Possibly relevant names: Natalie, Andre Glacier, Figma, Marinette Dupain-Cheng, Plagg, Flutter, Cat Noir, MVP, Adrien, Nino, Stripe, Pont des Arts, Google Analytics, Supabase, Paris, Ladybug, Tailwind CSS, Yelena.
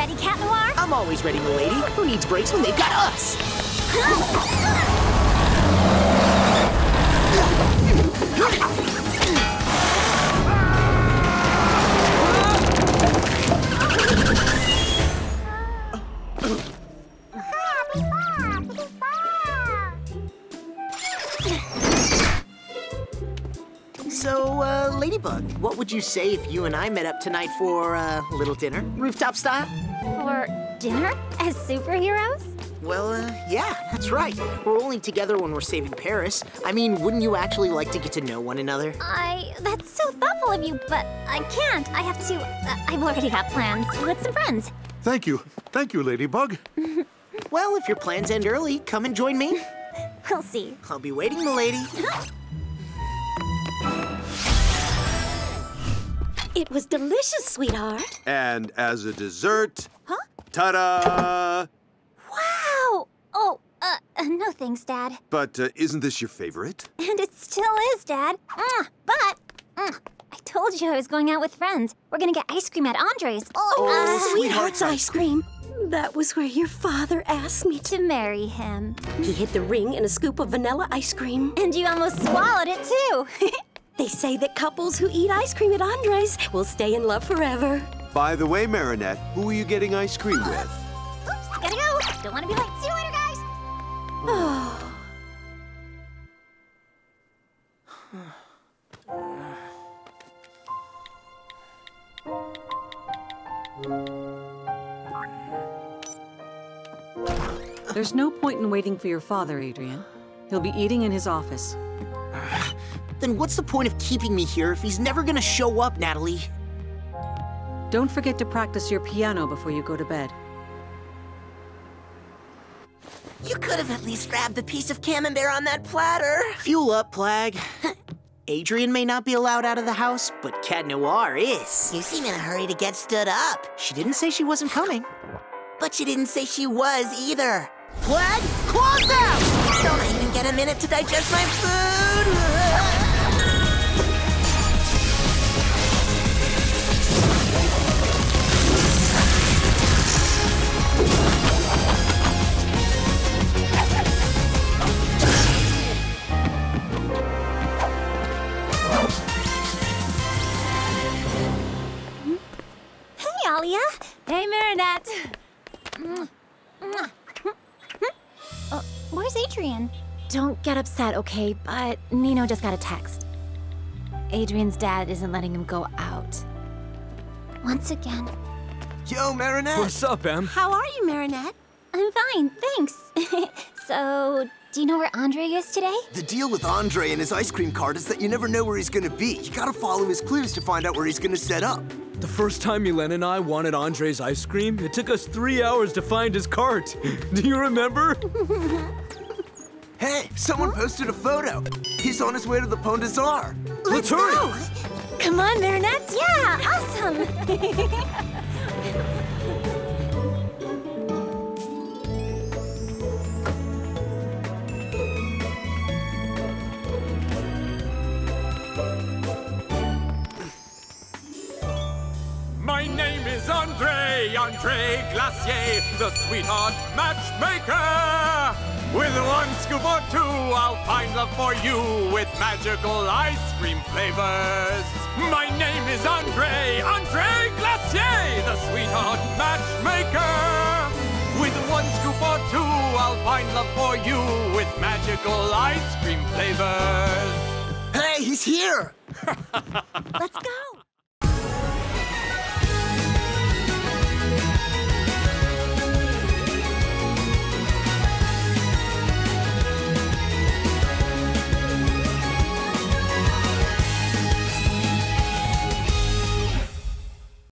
ready, Cat Noir? I'm always ready, milady. Who needs brakes when they've got us? So, Ladybug, what would you say if you and I met up tonight for a little dinner, rooftop style? For dinner? As superheroes? Well, yeah, that's right. We're only together when we're saving Paris. I mean, wouldn't you actually like to get to know one another? That's so thoughtful of you, but I can't. I have to, I've already got plans with some friends. Thank you, Ladybug. Well, if your plans end early, come and join me. We'll see. I'll be waiting, milady. It was delicious, sweetheart. And as a dessert, ta-da! Wow! Oh, no thanks, Dad. But isn't this your favorite? And it still is, Dad. I told you I was going out with friends. We're gonna get ice cream at Andre's. Sweetheart's ice cream. That was where your father asked me to marry him. He hid the ring in a scoop of vanilla ice cream. And you almost swallowed it, too. They say that couples who eat ice cream at Andre's will stay in love forever. By the way, Marinette, who are you getting ice cream with? Oops, gotta go. Don't want to be late. See you later, guys. Oh. There's no point in waiting for your father, Adrien. He'll be eating in his office. Then what's the point of keeping me here if he's never gonna show up, Natalie? Don't forget to practice your piano before you go to bed. You could have at least grabbed the piece of camembert on that platter. Fuel up, Plagg. Adrien may not be allowed out of the house, but Cat Noir is. You seem in a hurry to get stood up. She didn't say she wasn't coming. But she didn't say she was either. Plagg, close out! Don't I even get a minute to digest my food? Hey, Marinette. Where's Adrien? Don't get upset, okay? But Nino just got a text. Adrien's dad isn't letting him go out. Once again. Yo, Marinette! What's up, Em? How are you, Marinette? I'm fine, thanks. So, do you know where Andre is today? The deal with Andre and his ice cream cart is that you never know where he's gonna be. You gotta follow his clues to find out where he's gonna set up. The first time Yelena and I wanted Andre's ice cream, it took us 3 hours to find his cart. Do you remember? Hey, someone posted a photo. He's on his way to the Pont des Arts. Let's hurry. Go. Come on, Marinette. Yeah, awesome. My name is Andre Glacier, the sweetheart matchmaker. With one scoop or two, I'll find love for you with magical ice cream flavors. My name is Andre Glacier, the sweetheart matchmaker. With one scoop or two, I'll find love for you with magical ice cream flavors. Hey, he's here. Let's go.